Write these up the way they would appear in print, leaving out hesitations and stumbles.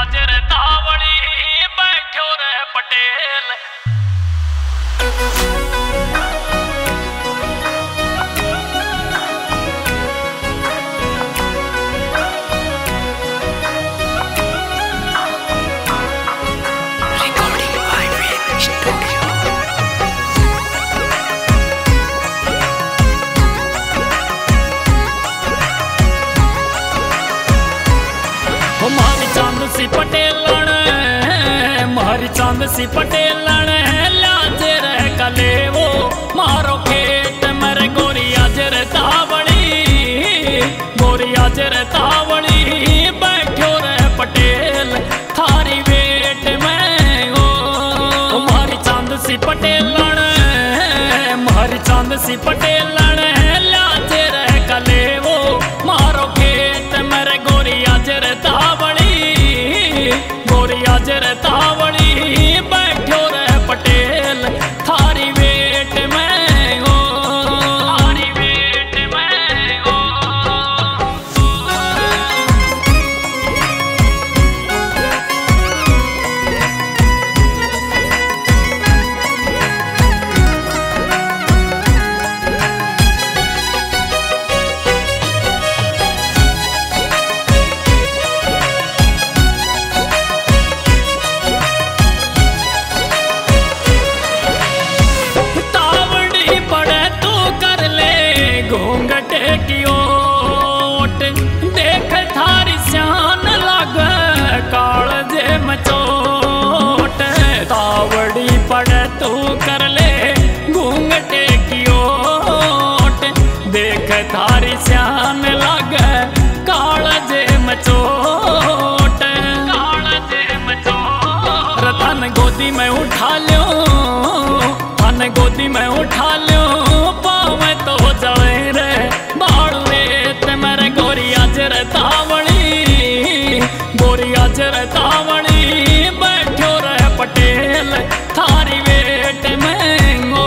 हाजिर दावड़ी बैठो रे पटेल। महारी चांद सी पटेलन लाज रह कले वो मारो खेत मर गोरिया जर तावड़ी गोरिया जर तावड़ी बैठो रह पटेल थारी वेट में हो। महारी चांद सी पटेलन महारी चांद सी पटेलन लाज रह कले वो मारो खेत मर गोरिया जर तावड़ी गोरिया जर तावड़ी बैठो रे पटेल थारी वेट में हो थारी वेट में हो। देख थारी श्यान लग कालजे मचोट तावड़ी पड़े तू कर ले घूंघटे की ओट देख थारी श्यान लग कालजे मचोट रतन गोदी में उठा लो तन गोदी में उठा लो पावे तो जाए रे गोरिया जर तावड़ी बैठो रह पटेल थारी वेट में हो।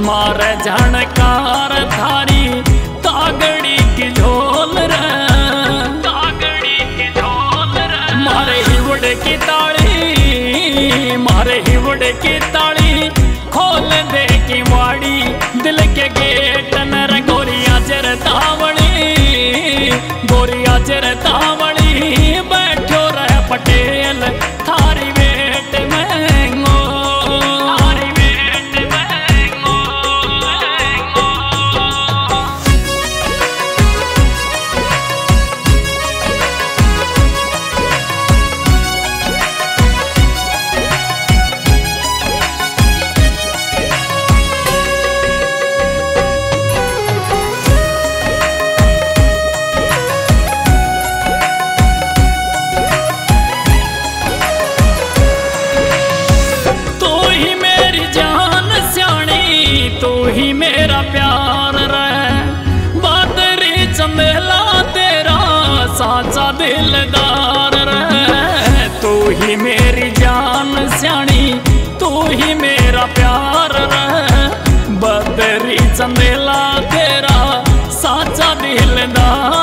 मार झणकार थारी तागड़ी की झोल रे तागड़ी की झोल रे मारे हिवड़ की ताड़ी मारे हिवड़ की ताड़ी खोल दे की वाड़ी दिल के गेट नर गोरिया जर तावड़ी गोरिया जर तावड़ी बैठो रह पटेल थारी बेट में हो। मेरा प्यार रे बदरी चंदेला तेरा साचा दिलदार रे तू ही मेरी जान स्याणी तू ही मेरा प्यार रे बदरी चंदेला तेरा साचा दिलदार।